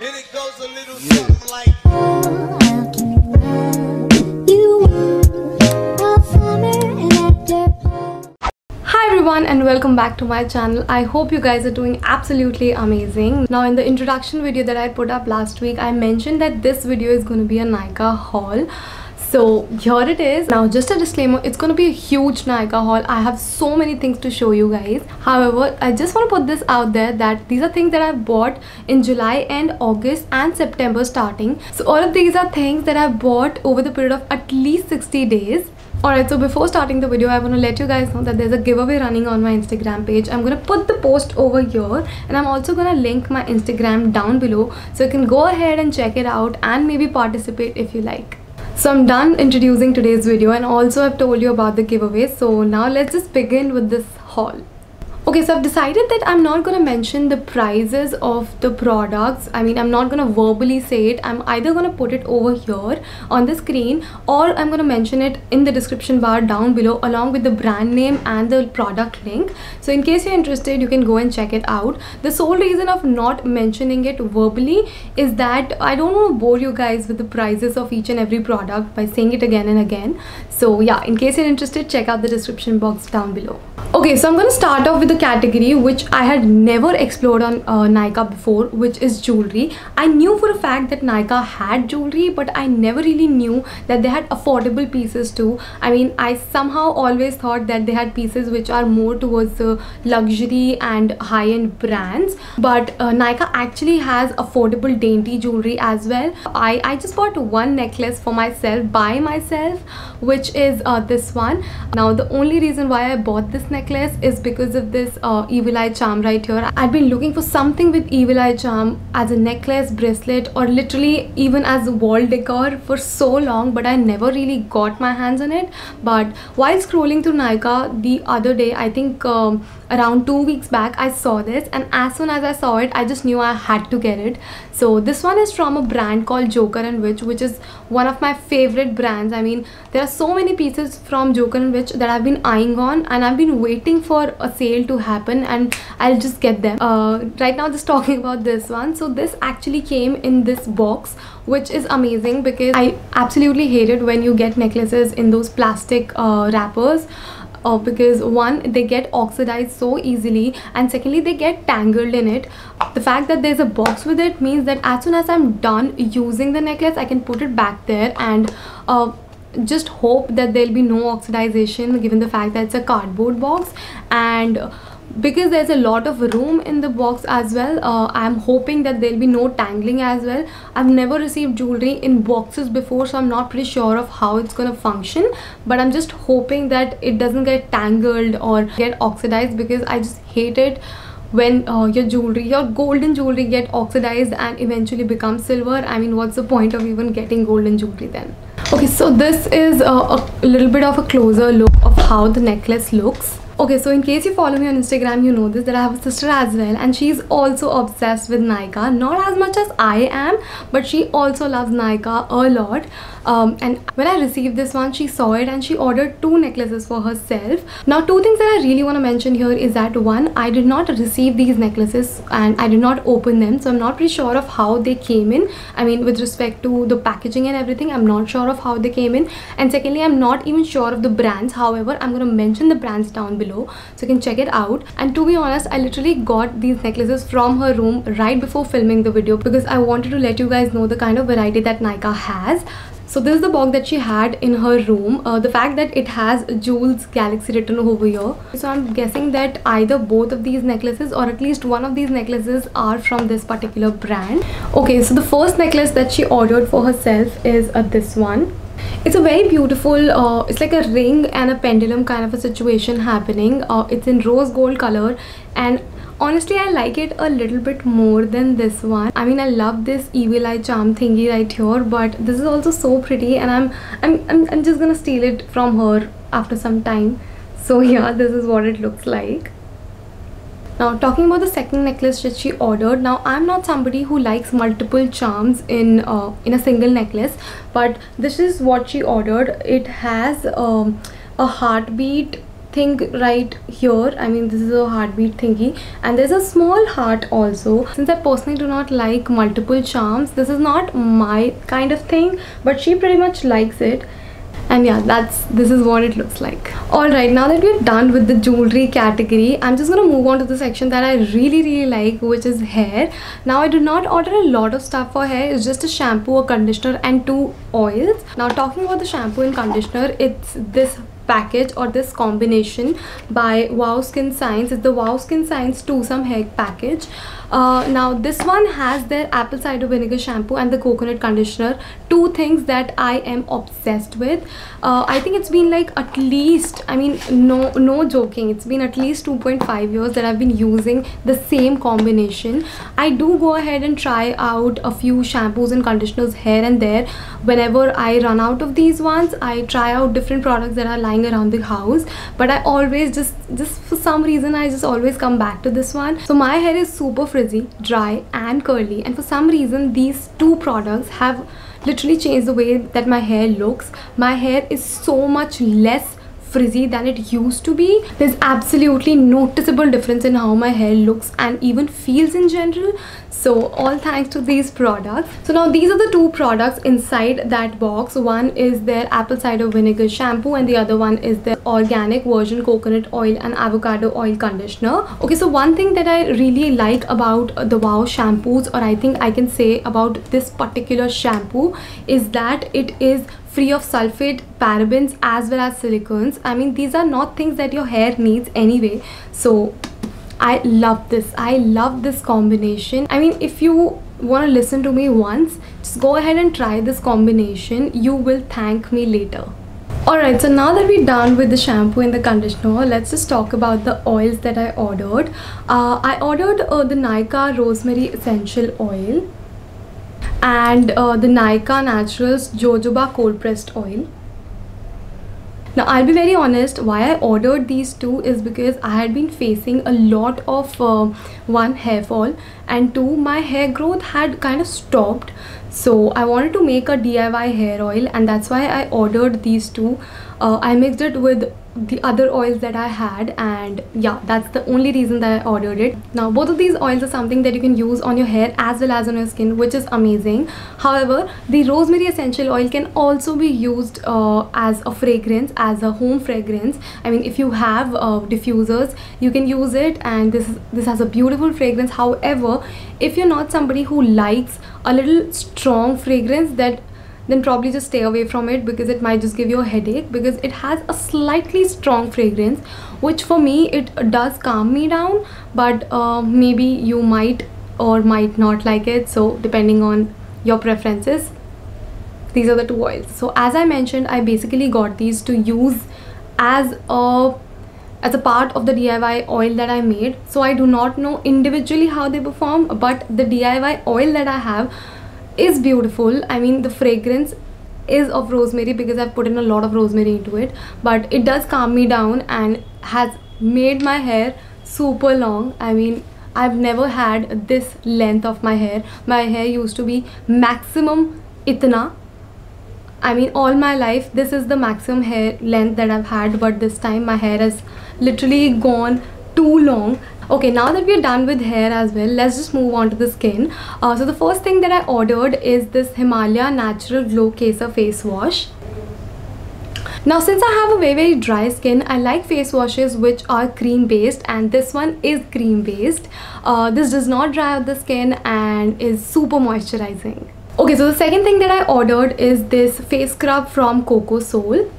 And it goes a little something like, oh, how can you run? You were a summer and after. Hi everyone and welcome back to my channel. I hope you guys are doing absolutely amazing. Now in the introduction video that I put up last week, I mentioned that this video is going to be a Nykaa haul. So here it is. Now just a disclaimer, it's going to be a huge Nykaa haul. I have so many things to show you guys. However, I just want to put this out there that these are things that I bought in July and August and September starting. So all of these are things that I bought over the period of at least 60 days. Alright, so before starting the video, I want to let you guys know that there's a giveaway running on my Instagram page. I'm going to put the post over here and I'm also going to link my Instagram down below. So you can go ahead and check it out and maybe participate if you like. So I'm done introducing today's video and also I've told you about the giveaway. So now let's just begin with this haul. Okay, so I've decided that I'm not going to mention the prices of the products. I mean, I'm not going to verbally say it. I'm either going to put it over here on the screen or I'm going to mention it in the description bar down below along with the brand name and the product link. So in case you're interested, you can go and check it out. The sole reason of not mentioning it verbally is that I don't want to bore you guys with the prices of each and every product by saying it again and again. So yeah, in case you're interested, check out the description box down below. Okay, so I'm going to start off with the category which I had never explored on Nykaa before, which is jewelry. I knew for a fact that Nykaa had jewelry, but I never really knew that they had affordable pieces too. I mean, I somehow always thought that they had pieces which are more towards the luxury and high-end brands, but Nykaa actually has affordable dainty jewelry as well. I just bought one necklace for myself by myself, which is this one. Now the only reason why I bought this necklace is because of this evil eye charm right here. I'd been looking for something with evil eye charm as a necklace, bracelet, or literally even as wall decor for so long, but I never really got my hands on it. But while scrolling through Nykaa the other day, I think around 2 weeks back, I saw this, and as soon as I saw it, I just knew I had to get it. So this one is from a brand called Joker and Witch, which is one of my favorite brands. I mean, there are so many pieces from Joker and Witch that I've been eyeing on, and I've been waiting for a sale to happen and I'll just get them. Right now just talking about this one. So this actually came in this box, which is amazing because I absolutely hate it when you get necklaces in those plastic wrappers. Because one, they get oxidized so easily, and secondly, they get tangled in it. The fact that there's a box with it means that as soon as I'm done using the necklace, I can put it back there and just hope that there'll be no oxidization given the fact that it's a cardboard box. And because there's a lot of room in the box as well, I'm hoping that there'll be no tangling as well. I've never received jewelry in boxes before, so I'm not pretty sure of how it's gonna function, but I'm just hoping that it doesn't get tangled or get oxidized, because I just hate it when your golden jewelry get oxidized and eventually become silver. I mean, what's the point of even getting golden jewelry then? Okay, so this is a little bit of a closer look of how the necklace looks. Okay, so in case you follow me on Instagram, you know this, that I have a sister as well, and she's also obsessed with Nykaa. Not as much as I am, but she also loves Nykaa a lot. And when I received this one, she saw it and she ordered two necklaces for herself. Now, two things that I really want to mention here is that one, I did not receive these necklaces and I did not open them, so I'm not pretty sure of how they came in. I mean, with respect to the packaging and everything, I'm not sure of how they came in. And secondly, I'm not even sure of the brands. However, I'm going to mention the brands down below, so you can check it out. And to be honest, I literally got these necklaces from her room right before filming the video because I wanted to let you guys know the kind of variety that Nykaa has. So this is the box that she had in her room. The fact that it has Jewels Galaxy written over here, so I'm guessing that either both of these necklaces or at least one of these necklaces are from this particular brand. Okay, so the first necklace that she ordered for herself is this one. It's a very beautiful, it's like a ring and a pendulum kind of a situation happening. It's in rose gold color, and honestly I like it a little bit more than this one. I mean, I love this evil eye charm thingy right here, but this is also so pretty, and I'm just gonna steal it from her after some time. So yeah, this is what it looks like. Now, talking about the second necklace that she ordered. Now, I'm not somebody who likes multiple charms in a single necklace, but this is what she ordered. It has a heartbeat thing right here. I mean, this is a heartbeat thingy, and there's a small heart also. Since I personally do not like multiple charms, this is not my kind of thing, but she pretty much likes it. And yeah, this is what it looks like. Alright, now that we're done with the jewelry category, I'm just gonna move on to the section that I really like, which is hair. Now I did not order a lot of stuff for hair. It's just a shampoo, a conditioner, and 2 oils. Now talking about the shampoo and conditioner, it's this package or this combination by Wow Skin Science. It's the Wow Skin Science Twosome Hair Package. Now this one has their apple cider vinegar shampoo and the coconut conditioner, two things that I am obsessed with. I think it's been like at least, I mean, no joking, it's been at least 2.5 years that I've been using the same combination. I do go ahead and try out a few shampoos and conditioners here and there. Whenever I run out of these ones, I try out different products that are lying around the house, but I always just for some reason I just always come back to this one. So my hair is super frizzy, dry and curly, and for some reason these two products have literally changed the way that my hair looks. My hair is so much less frizzy than it used to be. There's absolutely noticeable difference in how my hair looks and even feels in general, so all thanks to these products. So now these are the two products inside that box. One is their apple cider vinegar shampoo and the other one is their organic virgin coconut oil and avocado oil conditioner. Okay, so one thing that I really like about the Wow shampoos, or I think I can say about this particular shampoo, is that it is free of sulfate, parabens as well as silicones. I mean, these are not things that your hair needs anyway, so I love this. I love this combination. I mean, if you want to listen to me once, just go ahead and try this combination. You will thank me later. Alright, so now that we're done with the shampoo and the conditioner, let's just talk about the oils that I ordered. I ordered the Nykaa Rosemary Essential Oil and the Nykaa Naturals Jojoba Cold Pressed Oil. Now I'll be very honest, why I ordered these two is because I had been facing a lot of one, hair fall, and two, my hair growth had kind of stopped, so I wanted to make a DIY hair oil, and that's why I ordered these two. I mixed it with the other oils that I had, and yeah, that's the only reason that I ordered it. Now both of these oils are something that you can use on your hair as well as on your skin, which is amazing. However, the rosemary essential oil can also be used as a fragrance, as a home fragrance. I mean, if you have diffusers, you can use it, and this has a beautiful fragrance. However, if you're not somebody who likes a little strong fragrance, then probably just stay away from it, because it might just give you a headache, because it has a slightly strong fragrance, which for me, it does calm me down, but maybe you might or might not like it, so depending on your preferences. These are the two oils. So as I mentioned, I basically got these to use as a part of the DIY oil that I made, so I do not know individually how they perform, but the DIY oil that I have is beautiful. I mean, the fragrance is of rosemary because I've put in a lot of rosemary into it, but it does calm me down and has made my hair super long. I mean, I've never had this length of my hair. My hair used to be maximum itna. I mean, all my life this is the maximum hair length that I've had, but this time my hair has literally gone too long. Okay, now that we're done with hair as well, let's just move on to the skin. So the first thing that I ordered is this Himalaya Natural Glow Kesar Face Wash. Now, since I have a very dry skin, I like face washes which are cream based, and this one is cream based. This does not dry out the skin and is super moisturizing. Okay, so the second thing that I ordered is this face scrub from Coco Soul.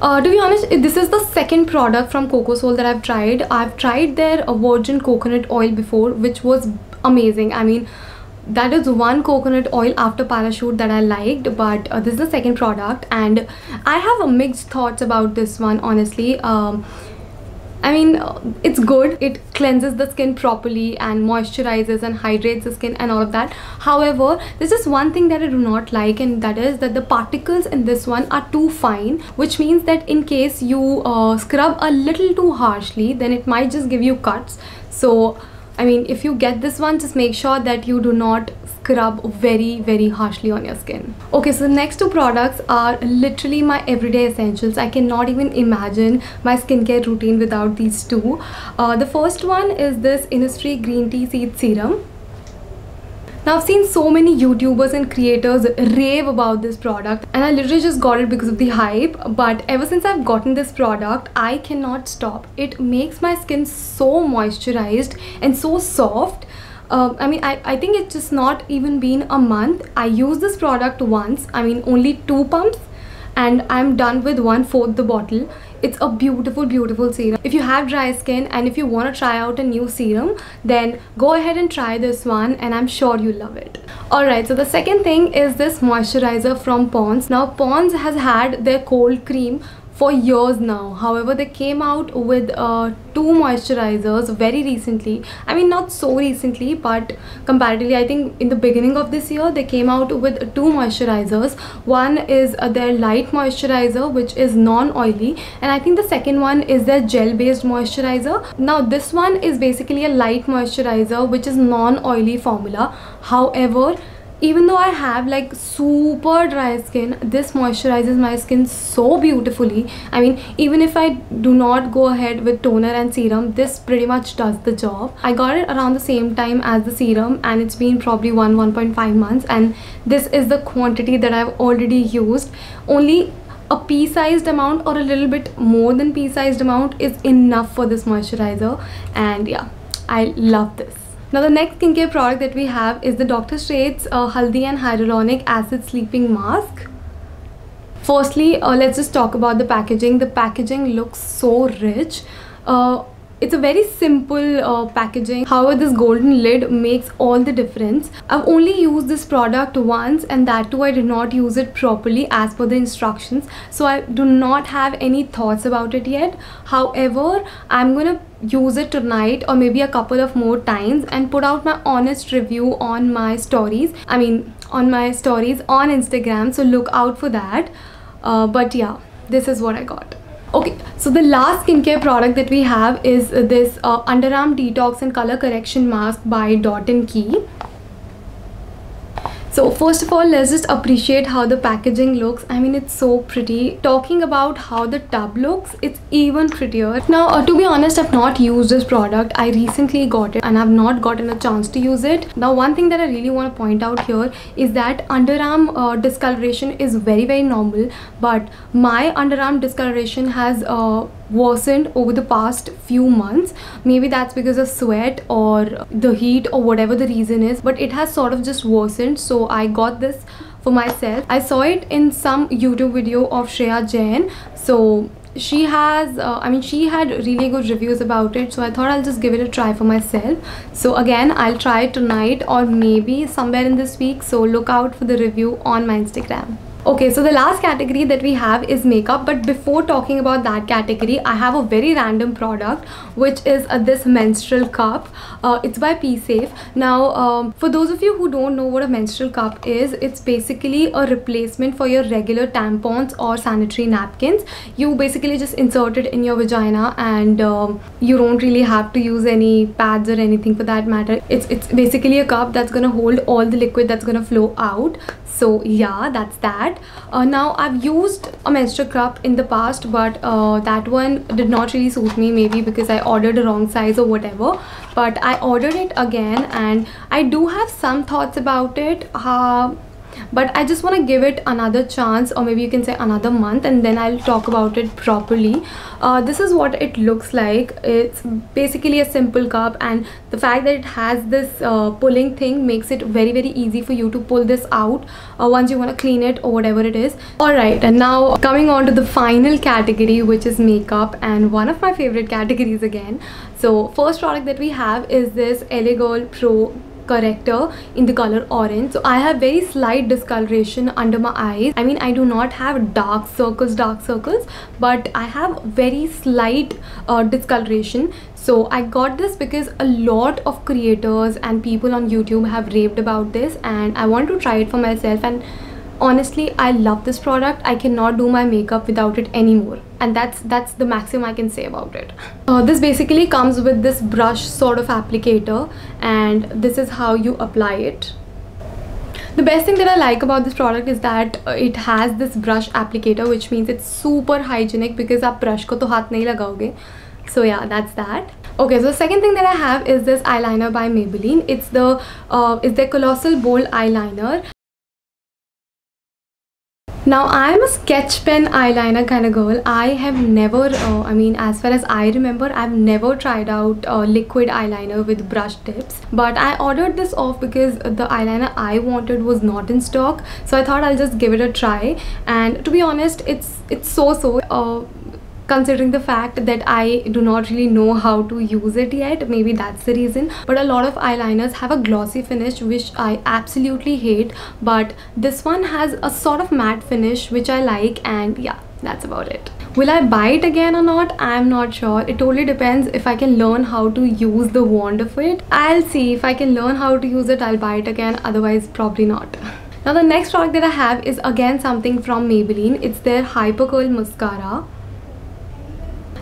To be honest, this is the second product from Coco Soul that I've tried. I've tried their virgin coconut oil before, which was amazing. I mean, that is one coconut oil after parachute that I liked, but this is the second product, and I have mixed thoughts about this one, honestly. I mean, it's good. It cleanses the skin properly and moisturizes and hydrates the skin and all of that. However, there's just one thing that I do not like, and that is that the particles in this one are too fine, which means that in case you scrub a little too harshly, then it might just give you cuts. So, I mean, if you get this one, just make sure that you do not scrub very, very harshly on your skin. Okay, so the next two products are literally my everyday essentials. I cannot even imagine my skincare routine without these two. The first one is this Innisfree Green Tea Seed Serum. Now, I've seen so many YouTubers and creators rave about this product and I literally just got it because of the hype, but ever since I've gotten this product, I cannot stop. It makes my skin so moisturized and so soft. I mean, I think it's just not even been a month. I used this product once, I mean only 2 pumps, and I'm done with 1/4 the bottle. It's a beautiful serum. If you have dry skin and if you want to try out a new serum, then go ahead and try this one and I'm sure you'll love it. Alright, so the second thing is this moisturizer from Ponds. Now, Ponds has had their cold cream for years now. However, they came out with 2 moisturizers very recently. I mean, not so recently, but comparatively, I think in the beginning of this year, they came out with 2 moisturizers. One is their light moisturizer, which is non-oily, and I think the second one is their gel-based moisturizer. Now, this one is basically a light moisturizer, which is non-oily formula. However, even though I have like super dry skin, this moisturizes my skin so beautifully. I mean, even if I do not go ahead with toner and serum, this pretty much does the job. I got it around the same time as the serum and it's been probably 1.5 months, and this is the quantity that I've already used. Only a pea-sized amount or a little bit more than pea-sized amount is enough for this moisturizer, and yeah, I love this. Now, the next skincare product that we have is the Dr. Sheth's Haldi and Hyaluronic Acid Sleeping Mask. Firstly, let's just talk about the packaging. The packaging looks so rich. It's a very simple packaging. However, this golden lid makes all the difference. I've only used this product once, and that too I did not use it properly as per the instructions. So I do not have any thoughts about it yet. However, I'm gonna use it tonight or maybe a couple of more times and put out my honest review on my stories. I mean, on my stories on Instagram. So look out for that. But yeah, this is what I got. Okay, so the last skincare product that we have is this Underarm Detox and Color Correction Mask by Dot & Key. So first of all, let's just appreciate how the packaging looks. I mean, it's so pretty. Talking about how the tub looks, it's even prettier. Now, to be honest, I've not used this product. I recently got it and I've not gotten a chance to use it. Now, one thing that I really want to point out here is that underarm discoloration is very, very normal, but my underarm discoloration has worsened over the past few months. Maybe that's because of sweat or the heat or whatever the reason is, but it has sort of just worsened. So I got this for myself. I saw it in some YouTube video of Shreya Jain. So she has I mean, she had really good reviews about it, so I thought I'll just give it a try for myself. So again, I'll try it tonight or maybe somewhere in this week, so look out for the review on my Instagram. Okay, so the last category that we have is makeup, but before talking about that category, I have a very random product, which is this menstrual cup. It's by Peesafe. Now, for those of you who don't know what a menstrual cup is, it's basically a replacement for your regular tampons or sanitary napkins. You basically just insert it in your vagina and you don't really have to use any pads or anything for that matter. It's basically a cup that's gonna hold all the liquid that's gonna flow out. So yeah, that's that. Now, I've used a menstrual cup in the past, but that one did not really suit me, maybe because I ordered a wrong size or whatever. But I ordered it again and I do have some thoughts about it. But I just want to give it another chance, or maybe you can say another month, and then I'll talk about it properly. This is what it looks like. It's basically a simple cup, and the fact that it has this pulling thing makes it very, very easy for you to pull this out once you want to clean it or whatever it is. Alright, and now coming on to the final category, which is makeup, and one of my favorite categories again. So first product that we have is this LA Girl Pro Corrector in the color orange. So I have very slight discoloration under my eyes. I mean, I do not have dark circles, but I have very slight discoloration. So I got this because a lot of creators and people on YouTube have raved about this, and I want to try it for myself. And honestly, I love this product. I cannot do my makeup without it anymore, and that's the maximum I can say about it. This basically comes with this brush sort of applicator, and this is how you apply it. The best thing that I like about this product is that it has this brush applicator, which means it's super hygienic because आप brush को तो हाथ नहीं लगाओगे. So yeah, that's that. Okay, so the second thing that I have is this eyeliner by Maybelline. It's their Colossal Bold eyeliner. Now I am a sketch pen eyeliner kind of girl. I have never, as far as I remember, I've never tried out liquid eyeliner with brush tips. But I ordered this off because the eyeliner I wanted was not in stock. So I thought I'll just give it a try. And to be honest, it's so-so. Considering the fact that I do not really know how to use it yet, maybe that's the reason. But a lot of eyeliners have a glossy finish, which I absolutely hate. But this one has a sort of matte finish, which I like, and yeah, that's about it. Will I buy it again or not? I'm not sure. It totally depends if I can learn how to use the wand of it. I'll see. If I can learn how to use it, I'll buy it again. Otherwise, probably not. Now, the next product that I have is again something from Maybelline. It's their Hyper Curl Mascara.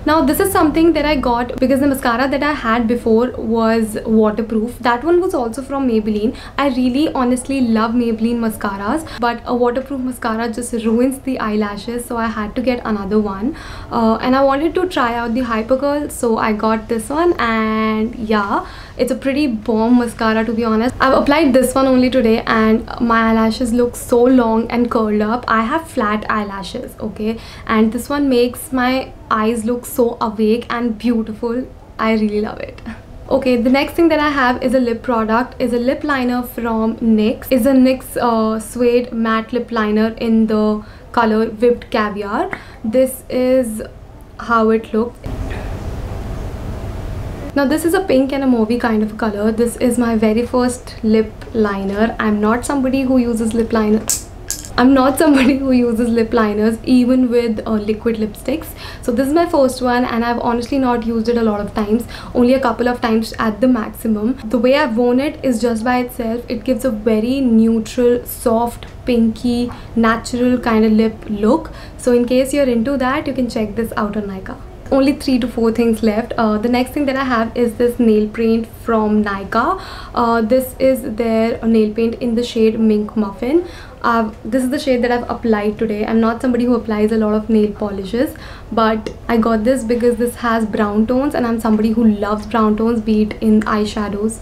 Now this is something that I got because the mascara that I had before was waterproof. That one was also from Maybelline. I really honestly love Maybelline mascaras, but a waterproof mascara just ruins the eyelashes, so I had to get another one. And I wanted to try out the Hyper Curl, so I got this one, and yeah, it's a pretty bomb mascara, to be honest. I've applied this one only today and my eyelashes look so long and curled up. I have flat eyelashes, okay, and this one makes my eyes look so awake and beautiful. I really love it. Okay, the next thing that I have is a lip product. Is a lip liner from NYX. Is a NYX Suede Matte Lip Liner in the color Whipped Caviar. This is how it looks. Now this is a pink and a mauve kind of a color. This is my very first lip liner. I'm not somebody who uses lip liners, even with liquid lipsticks. So this is my first one, and I've honestly not used it a lot of times, only a couple of times at the maximum. The way I've worn it is just by itself. It gives a very neutral, soft, pinky, natural kind of lip look. So in case you're into that, you can check this out on Nykaa. Only 3 to 4 things left. The next thing that I have is this nail paint from Nykaa. This is their nail paint in the shade Mink Muffin. This is the shade that I've applied today. I'm not somebody who applies a lot of nail polishes, but I got this because this has brown tones, and I'm somebody who loves brown tones, be it in eyeshadows,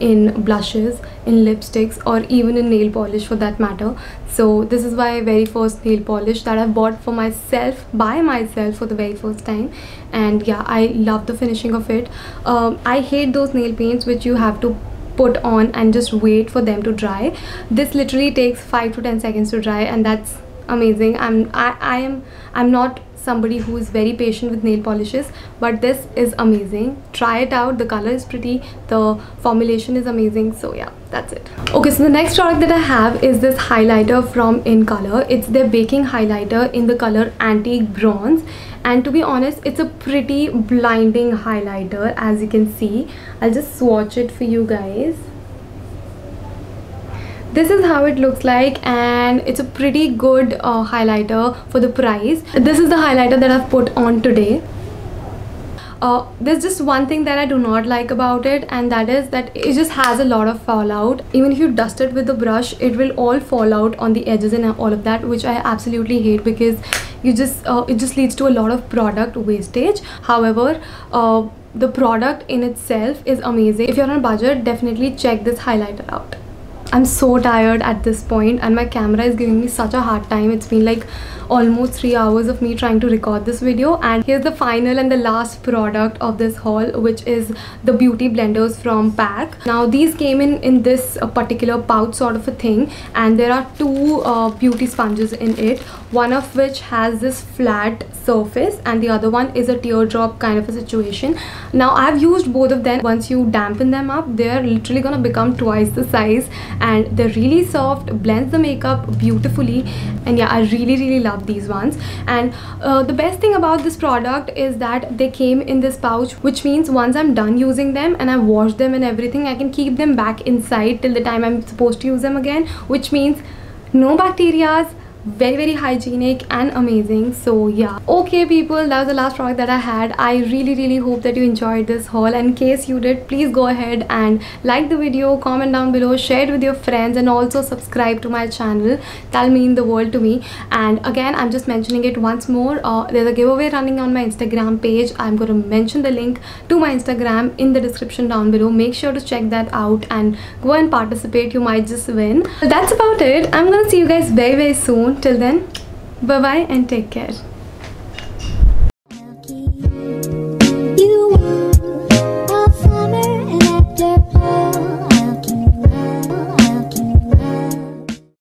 in blushes, in lipsticks, or even in nail polish for that matter. So this is my very first nail polish that I've bought for myself, by myself, for the very first time, and yeah, I love the finishing of it. I hate those nail paints which you have to put on and just wait for them to dry. This literally takes 5 to 10 seconds to dry, and that's amazing. I'm not somebody who is very patient with nail polishes, but this is amazing. Try it out. The color is pretty, the formulation is amazing, so yeah, that's it. Okay, so the next product that I have is this highlighter from In Colour. It's their baking highlighter in the color Antique Bronze, and to be honest, it's a pretty blinding highlighter, as you can see. I'll just swatch it for you guys. This is how it looks like, and it's a pretty good highlighter for the price. This is the highlighter that I've put on today. There's just one thing that I do not like about it, and that is that it just has a lot of fallout. Even if you dust it with the brush, it will all fall out on the edges and all of that, which I absolutely hate because it just leads to a lot of product wastage. However, the product in itself is amazing. If you're on a budget, definitely check this highlighter out. I'm so tired at this point, and my camera is giving me such a hard time. It's been like almost 3 hours of me trying to record this video, and here's the final and the last product of this haul, which is the beauty blenders from PAC. Now these came in this particular pouch sort of a thing, and there are two beauty sponges in it, one of which has this flat surface and the other one is a teardrop kind of a situation. Now I've used both of them. Once you dampen them up, they're literally gonna become twice the size, and they're really soft, blends the makeup beautifully, and yeah, I really love these ones. And the best thing about this product is that they came in this pouch, which means once I'm done using them and I wash them and everything, I can keep them back inside till the time I'm supposed to use them again, which means no bacterias, very hygienic and amazing. So yeah, okay people, that was the last product that I had. I really hope that you enjoyed this haul, and in case you did, please go ahead and like the video, comment down below, share it with your friends, and also subscribe to my channel. That'll mean the world to me. And again, I'm just mentioning it once more, there's a giveaway running on my Instagram page. I'm going to mention the link to my Instagram in the description down below. Make sure to check that out and go and participate. You might just win. Well, that's about it. I'm gonna see you guys very soon. Till then, bye bye and take care.